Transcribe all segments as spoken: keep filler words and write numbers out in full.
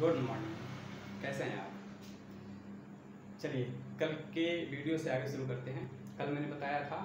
Good morning, कैसे हैं आप। चलिए कल के वीडियो से आगे शुरू करते हैं। कल मैंने बताया था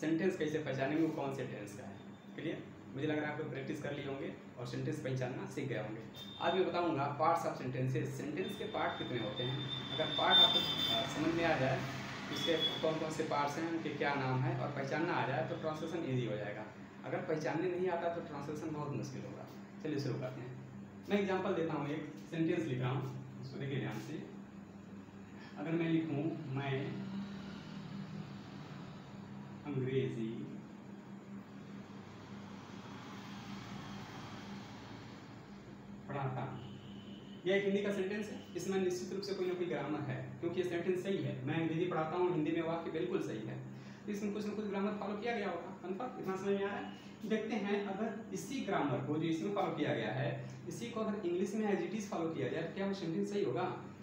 सेंटेंस कैसे पहचानेंगे, कौन से टेंस का है। क्लियर, मुझे लग रहा है आप लोग प्रैक्टिस कर लिए होंगे और सेंटेंस पहचानना सीख गए होंगे। आज मैं बताऊंगा पार्ट्स ऑफ सेंटेंसेस, सेंटेंस के पार्ट कितने होते हैं। अगर पार्ट आपको समझ में आ जाए उसके कौन कौन से पार्ट्स हैं, उनके क्या नाम है और पहचानना आ जाए तो ट्रांसलेशन ईजी हो जाएगा। अगर पहचानने नहीं आता तो ट्रांसलेशन बहुत मुश्किल होगा। चलिए शुरू करते हैं। मैं एग्जांपल देता हूँ, एक सेंटेंस लिख रहा हूँ, उसको देखिए ध्यान से। अगर मैं लिखूँ मैं अंग्रेजी पढ़ाता हूँ, यह एक हिंदी का सेंटेंस है। इसमें निश्चित रूप से कोई ना कोई ग्रामर है, क्योंकि ये सेंटेंस सही है, मैं अंग्रेजी पढ़ाता हूँ, हिंदी में वाक्य बिल्कुल सही है। इसमें कुछ ना कुछ ग्रामर फॉलो किया गया होगा। अनफॉर्म इतना समझ में आ रहा है। देखते हैं अगर इसी ग्रामर को जो इसमें फॉलो किया गया है, इसी को अगर इंग्लिश में एज इट इज फॉलो किया जाए तो क्या वो सेंटेंस सही होगा।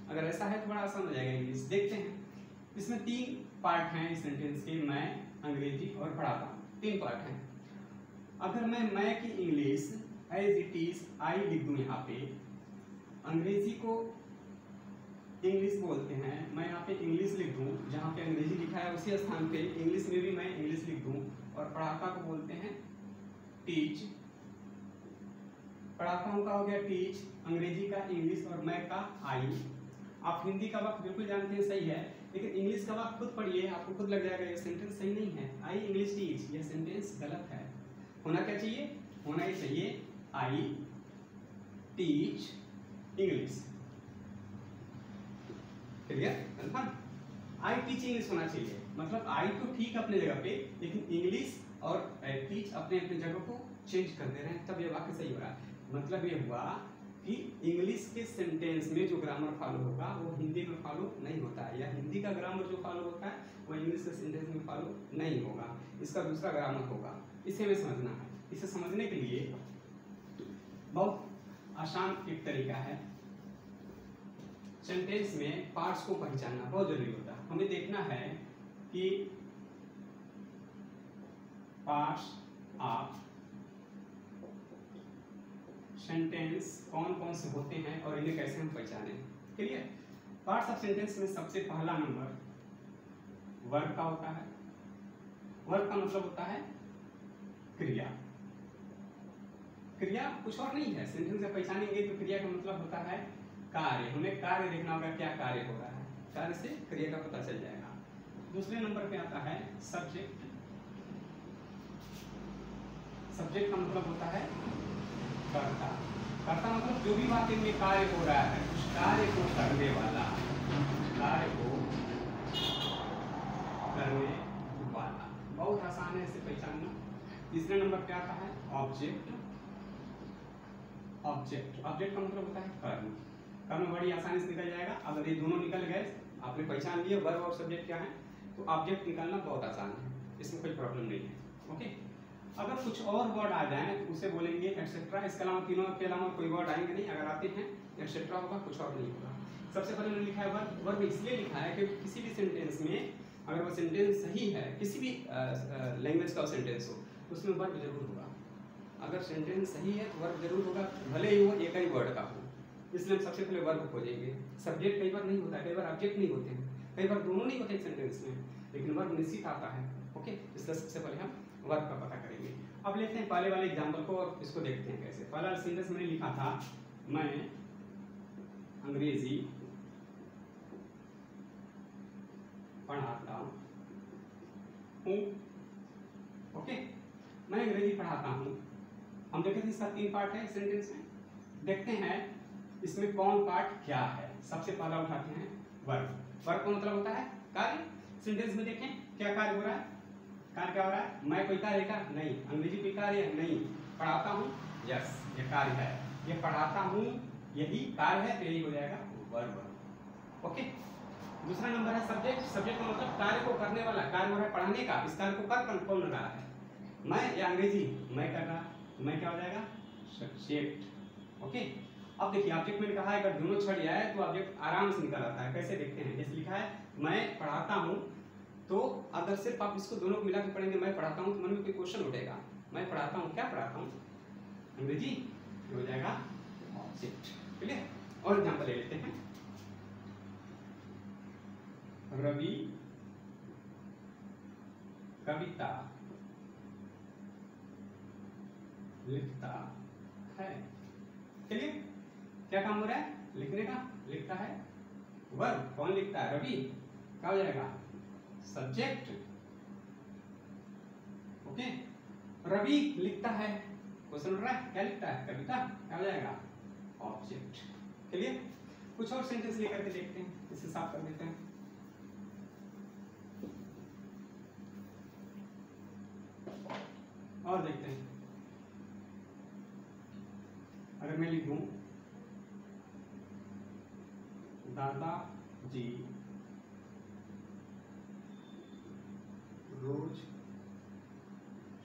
अगर ऐसा है तो बड़ा आसान हो जाएगा इंग्लिश। देखते हैं, इसमें तीन पार्ट हैं इस सेंटेंस के, मैं अंग्रेजी और पढ़ाता हूँ, तीन पार्ट हैं। अगर मैं मैं की English as it is I लिख दूँ, यहाँ पे अंग्रेजी को इंग्लिश बोलते हैं, मैं यहाँ पे इंग्लिश लिख दूँ, जहाँ पे अंग्रेजी लिखा है उसी स्थान पे इंग्लिश में भी मैं इंग्लिश लिख दूँ। और पढ़ाता को बोलते हैं टीच, पढ़ाता हूँ का हो गया टीच, अंग्रेजी का इंग्लिश और मैं का आई। आप हिंदी का वक्त बिल्कुल जानते हैं, सही है, लेकिन इंग्लिश का वक्त खुद पढ़िए, आपको खुद लग जाएगा ये सेंटेंस सही नहीं है। आई इंग्लिश टीच, यह सेंटेंस गलत है। होना क्या चाहिए, होना ही चाहिए I teach English. Clear, I teach English होना चाहिए। मतलब आई तो ठीक अपने जगह पे, लेकिन इंग्लिश और टीच अपने अपने जगह को चेंज कर दे रहे हैं, तब ये वाक्य सही हो रहा है। मतलब ये हुआ कि इंग्लिश के सेंटेंस में जो ग्रामर फॉलो होगा वो हिंदी में फॉलो नहीं होता है, या हिंदी का ग्रामर जो फॉलो होता है वो इंग्लिश के सेंटेंस में फॉलो नहीं होगा, इसका दूसरा ग्रामर होगा। इसे हमें समझना है। इसे समझने के लिए बहुत आसान एक तरीका है, सेंटेंस में पार्ट्स को पहचानना बहुत जरूरी होता है। हमें देखना है कि पार्ट्स ऑफ सेंटेंस कौन कौन से होते हैं और इन्हें कैसे हम पहचानें। क्लियर, पार्ट्स ऑफ सेंटेंस में सबसे पहला नंबर वर्ब का होता है। वर्ब का मतलब होता है क्रिया। क्रिया कुछ और नहीं है, सेंटेंस में पहचानेंगे तो क्रिया का मतलब होता है कार्य। हमें कार्य देखना होगा, क्या कार्य हो रहा है, कार्य से क्रिया का पता चल जाएगा। दूसरे नंबर पे आता है सब्जेक्ट। सब्जेक्ट का मतलब होता है कर्ता। कर्ता मतलब जो भी बात इनमें कार्य हो रहा है, उस कार्य को करने वाला, कार्य को करने वाला। बहुत आसान है इसे पहचानना। तीसरे नंबर पे आता है ऑब्जेक्ट। ऑब्जेक्ट ऑब्जेक्ट का मतलब होता है कर्म। कर्म बड़ी आसानी से निकल जाएगा। अगर ये दोनों निकल गए, आपने पहचान लिया वर्ब और सब्जेक्ट क्या है, तो ऑब्जेक्ट निकालना बहुत आसान है, इसमें कोई प्रॉब्लम नहीं है। ओके, अगर कुछ और वर्ड आ जाए तो उसे बोलेंगे एक्सेट्रा। इसके अलावा तीनों के अलावा कोई वर्ड आएंगे नहीं, अगर आते हैं एक्सेट्रा होगा, कुछ और नहीं होगा। सबसे पहले मैंने लिखा है वर्ब। वर्ब इसलिए लिखा है क्योंकि किसी भी सेंटेंस में अगर वो सेंटेंस सही है, किसी भी लैंग्वेज का सेंटेंस हो, उसमें वर्ब जरूर होगा। अगर सेंटेंस सही है तो वर्ब जरूर होगा, भले ही वो एक ही वर्ड का हो। इसलिए हम सबसे पहले वर्ब खोजेंगे। सब्जेक्ट कई बार नहीं होता है, कई बार ऑब्जेक्ट नहीं होते हैं, कई बार दोनों नहीं होते हैं सेंटेंस में, लेकिन वर्ब निश्चित आता है। ओके, इसलिए सबसे पहले हम वर्ब का पता करेंगे। अब लेते हैं पहले वाले एग्जाम्पल को और इसको देखते हैं कैसे। पहला सेंटेंस मैंने लिखा था मैं अंग्रेजी पढ़ाता हूँ। ओके, मैं अंग्रेजी पढ़ाता हूँ। हम देखें इसका तीन पार्ट है सेंटेंस में, देखते हैं इसमें कौन पार्ट क्या है। सबसे पहला उठाते हैं वर्ब। वर्ब का मतलब होता है कार्य। सेंटेंस में देखें क्या कार्य हो रहा है, कार्य क्या हो रहा है। मैं कोई कार्य का नहीं, अंग्रेजी कोई कार्य नहीं, पढ़ाता हूँ, यस ये कार्य है, ये पढ़ाता हूँ यही कार्य है, तो यही हो जाएगा वर्ब। ओके, दूसरा नंबर है सब्जेक्ट। सब्जेक्ट का मतलब कार्य को करने वाला, कार्य हो रहा है पढ़ाने का, इस कार्य को कर कौन रहा है, मैं या अंग्रेजी मैं कर रहा, मैं क्या हो जाएगा सब्जेक्ट। ओके, अब देखिए ऑब्जेक्ट में कहा है अगर दोनों छड़ जाए तो ऑब्जेक्ट आराम से निकल आता है। कैसे देखते हैं, जैसे लिखा है मैं पढ़ाता हूँ, तो अगर सिर्फ आप इसको दोनों को मिला के पढ़ेंगे मैं पढ़ाता हूँ, तो मन में कोई क्वेश्चन उठेगा, मैं पढ़ाता हूँ क्या पढ़ाता हूँ, अंग्रेजी हो जाएगा ऑब्जेक्ट। क्लियर, और एग्जाम्पल ले लेते हैं, रवि, कविता लिखता है। चलिए क्या काम हो रहा है, लिखने का, लिखता है वर्ब, कौन लिखता है, रवि। क्या हो जाएगा, सब्जेक्ट, ओके, रवि लिखता है, क्वेश्चन उठ रहा है, क्या लिखता है, कविता, क्या हो जाएगा, ऑब्जेक्ट। चलिए कुछ और सेंटेंस लेकर के देखते हैं, इससे साफ कर देते हैं। और देखते हैं, अगर मैं लिखूं दादाजी रोज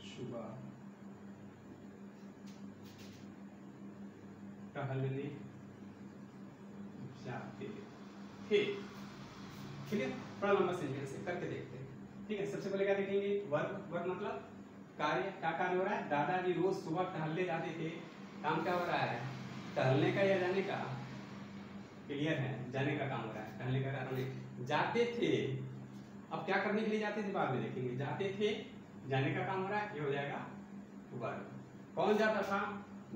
सुबह टहलने जाते थे। ठीक है, बड़ा लंबा सेंटेंस है, करके देखते हैं। ठीक है, सबसे पहले क्या देखेंगे, वर्ब, वर्ब मतलब कार्य, क्या कार्य हो रहा है, दादाजी रोज सुबह टहलने जाते थे, काम क्या हो रहा है, टहलने का या जाने का, क्लियर है, जाने का काम हो रहा है, टहलने का काम, जाते थे, अब क्या करने के लिए जाते थे बाद में देखेंगे, जाते थे, जाने का काम हो रहा है, ये हो जाएगा वर्ब। कौन जाता था,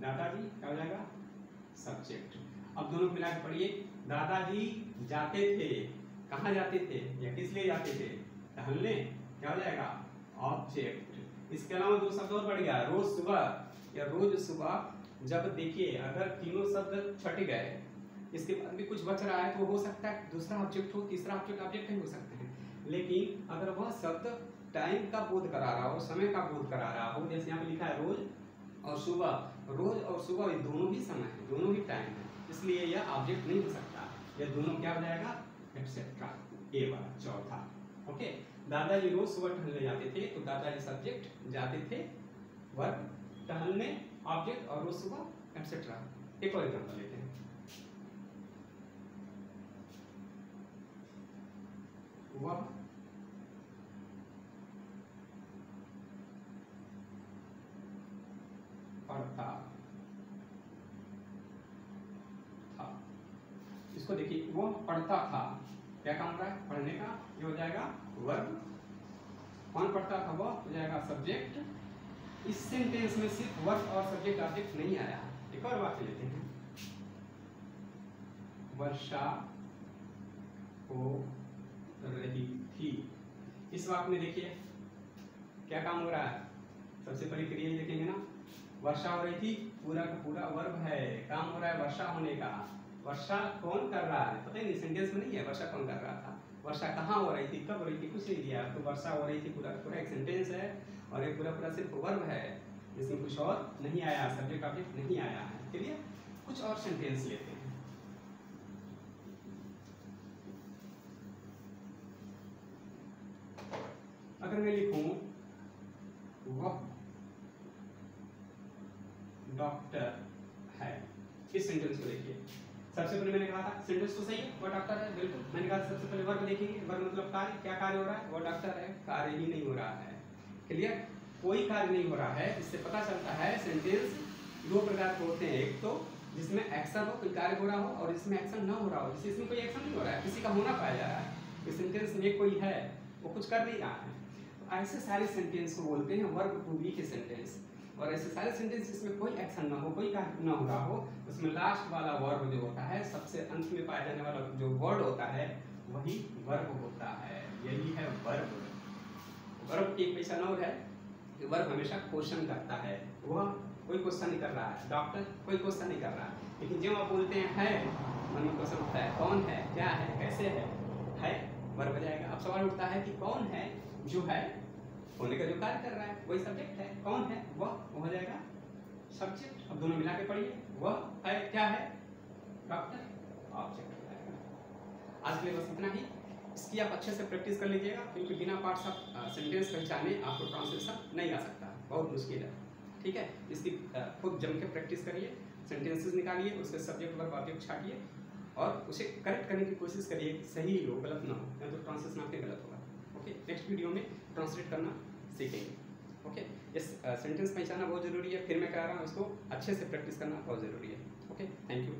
दादाजी, क्या हो जाएगा, सब्जेक्ट। अब दोनों मिला के पढ़िए, दादाजी जाते थे, कहाँ जाते थे या किस लिए जाते थे, टहलने, क्या हो जाएगा, ऑब्जेक्ट। इसके अलावा दो शब्द और बढ़ गया, रोज सुबह या रोज सुबह। जब देखिए अगर तीनों शब्द छट गए, इसके बाद भी कुछ बच रहा है तो हो सकता है दूसरा ऑब्जेक्ट हो, तीसरा ऑब्जेक्ट ऑब्जेक्ट नहीं हो सकते हैं, लेकिन अगर वह शब्द टाइम का बोध करा रहा हो, समय का बोध करा रहा हो, जैसे यहाँ पे लिखा है रोज और सुबह, रोज और सुबह ये दोनों ही समय है, दोनों ही टाइम है, इसलिए यह ऑब्जेक्ट नहीं हो सकता, यह दोनों क्या हो जाएगा, एक्सेट्रा, ये वाला चौथा। ओके, दादाजी रोज सुबह टहलने जाते थे, तो दादाजी सब्जेक्ट, जाते थे वर्ब, टहलने ऑब्जेक्ट, और रोज सुबह एक्सेट्रा। एक और एग्जाम्पल लेते हैं, वह पढ़ता था, इसको देखिए, वो पढ़ता था, क्या काम हो रहा है, पढ़ने का, ये हो जाएगा वर्ब। कौन पढ़ता था, वो हो जाएगा सब्जेक्ट। इस सेंटेंस में सिर्फ वर्ब और सब्जेक्ट ऑब्जेक्ट नहीं आया। एक और बात लेते हैं, वर्षा हो रही थी, इस वाक्य में देखिए क्या काम हो रहा है, सबसे पहले क्रिया देखेंगे ना, वर्षा हो रही थी, पूरा का पूरा वर्ब है, काम हो रहा है वर्षा होने का, वर्षा कौन कर रहा है, पता ही नहीं, सेंटेंस में नहीं है वर्षा कौन कर रहा था, वर्षा कहाँ हो रही थी, कब हो रही थी, कुछ नहीं दिया, तो वर्षा हो रही थी पूरा पूरा एक सेंटेंस है, और ये पूरा पूरा सिर्फ वर्ब है, इसमें कुछ और नहीं आया, सब्जेक्ट ऑब्जेक्ट नहीं आया है। चलिए कुछ और सेंटेंस लेते हैं, अगर मैं लिखूं वह डॉक्टर है, इस सेंटेंस को देखिए, सबसे पहले मैंने कहा था सेंटेंस तो सही है, वह डॉक्टर है, बिल्कुल, मैंने कहा सबसे पहले वर्ब देखेंगे, वर्ब मतलब कार्य, क्या कार्य हो रहा है, वह डॉक्टर है, कार्य ही नहीं हो रहा है, क्लियर, कोई कार्य नहीं हो रहा है। इससे पता चलता है सेंटेंस दो प्रकार के होते हैं, एक तो जिसमें एक्शन हो, कोई कार्य हो रहा हो, और जिसमें एक्शन न हो रहा हो, जिससे इसमें कोई एक्शन नहीं हो रहा है, किसी का होना पाया जा रहा है, इस सेंटेंस में कोई है वो कुछ कर नहीं रहा है, तो ऐसे सारे सेंटेंस को बोलते हैं वर्ब टू बी के सेंटेंस। और ऐसे सारे सेंटेंस जिसमें कोई एक्शन ना हो, कोई कार्य ना हो रहा हो, उसमें लास्ट वाला वर्ब जो होता है, सबसे अंत में पाया जाने वाला जो वर्ड होता है वही वर्ब होता है, यही है वर्ब। वर्ब की एक पहचान और है कि वर्ब हमेशा क्वेश्चन करता है, वह कोई क्वेश्चन नहीं कर रहा है, डॉक्टर कोई क्वेश्चन नहीं कर रहा है, लेकिन जब आप बोलते हैं है, मन में क्वेश्चन उठता है, कौन है, क्या है, कैसे है, है वर्ब हो जाएगा। अब सवाल उठता है कि कौन है, जो है होने का जो कार्य कर रहा है वही सब्जेक्ट है, कौन है वह हो जाएगा सब्जेक्ट। अब दोनों मिला के पढ़िए, वह है, क्या है, डॉक्टर, ऑब्जेक्ट हो जाएगा। आज के लिए बस इतना ही, इसकी आप अच्छे से प्रैक्टिस कर लीजिएगा, क्योंकि बिना पार्ट्स ऑफ सेंटेंस पहचाने आपको ट्रांसलेशन नहीं आ सकता, बहुत मुश्किल है। ठीक है, इसकी खूब जम के प्रैक्टिस करिए, सेंटेंसेस निकालिए, उसके सब्जेक्ट वर्ब ऑब्जेक्ट छाटिए, और उसे करेक्ट करने की कोशिश करिए कि सही हो, गलत ना हो, या तो ट्रांसलेशन आपके गलत होगा। ओके, नेक्स्ट वीडियो में ट्रांसलेट करना सीखेंगे। ओके, यस, सेंटेंस पहचानना बहुत ज़रूरी है, फिर मैं कह रहा हूँ उसको अच्छे से प्रैक्टिस करना बहुत ज़रूरी है। Okay, thank you.